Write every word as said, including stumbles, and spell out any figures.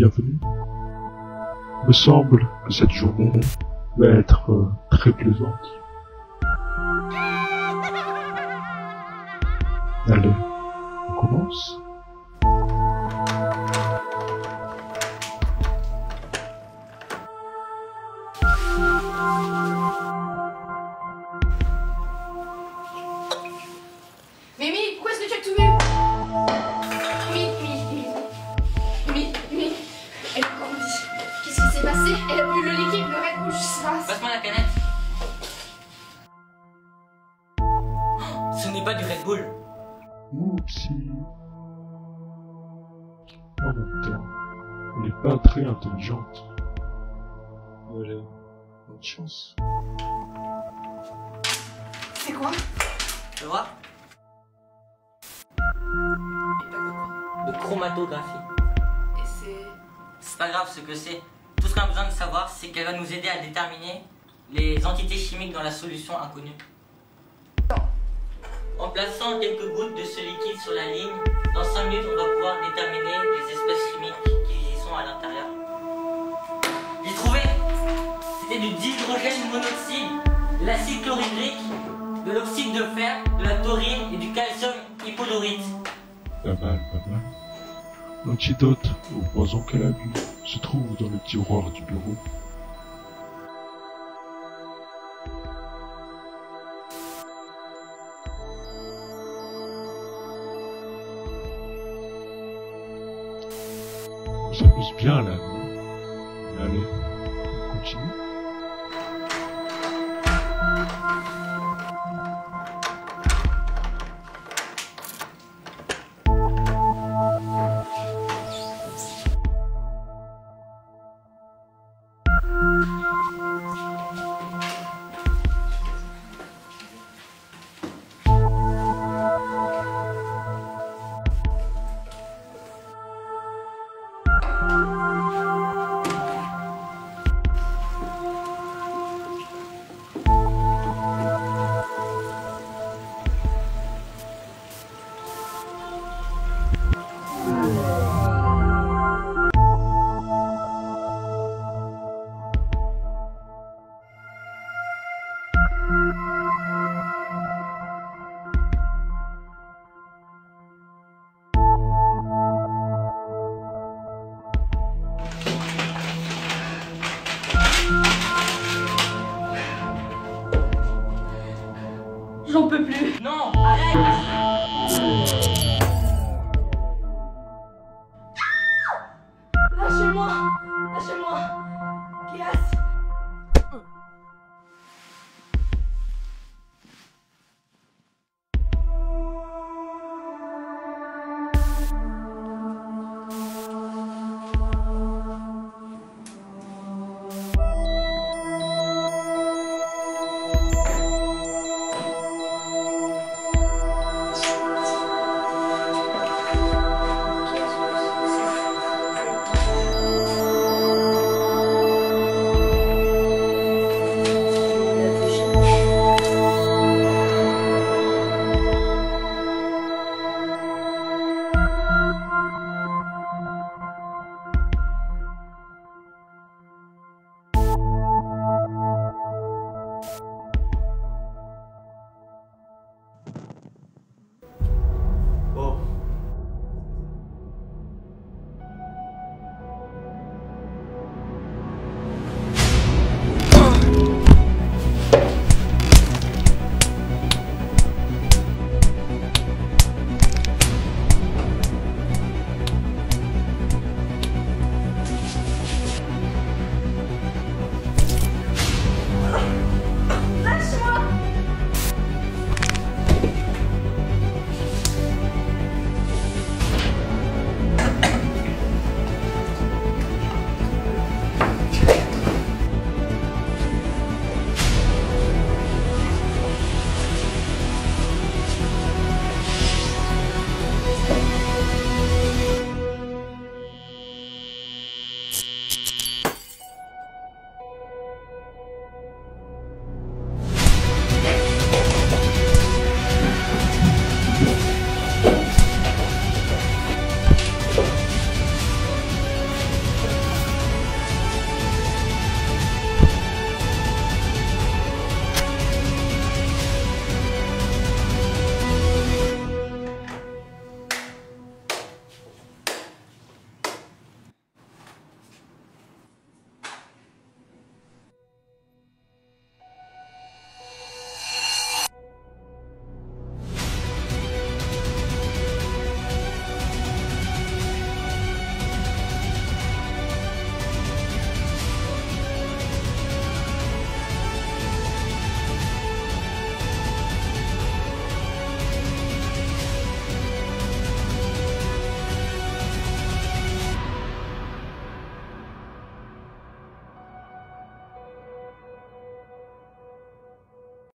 bienvenue. Il me semble que cette journée va être euh, très plaisante. Allez, on commence. Elle a plus le liquide, le Red Bull, je sais pas. Passe-moi la canette. Oh, ce n'est pas du Red Bull. Oupsie. En même temps, elle n'est pas très intelligente. Voilà. Bonne chance. C'est quoi? Le roi. De chromatographie. Et c'est... C'est pas grave ce que c'est. Tout ce qu'on a besoin de savoir, c'est qu'elle va nous aider à déterminer les entités chimiques dans la solution inconnue. En plaçant quelques gouttes de ce liquide sur la ligne, dans cinq minutes, on va pouvoir déterminer les espèces chimiques qui y sont à l'intérieur. J'ai trouvé! C'était du dihydrogène monoxyde, l'acide chlorhydrique, de l'oxyde de fer, de la taurine et du calcium hypochlorite. Pas mal, pas mal. L'antidote au poison qu'elle a bu se trouve dans le tiroir du bureau. On s'amuse bien là. Allez, on continue. J'en peux plus. Non, arrête.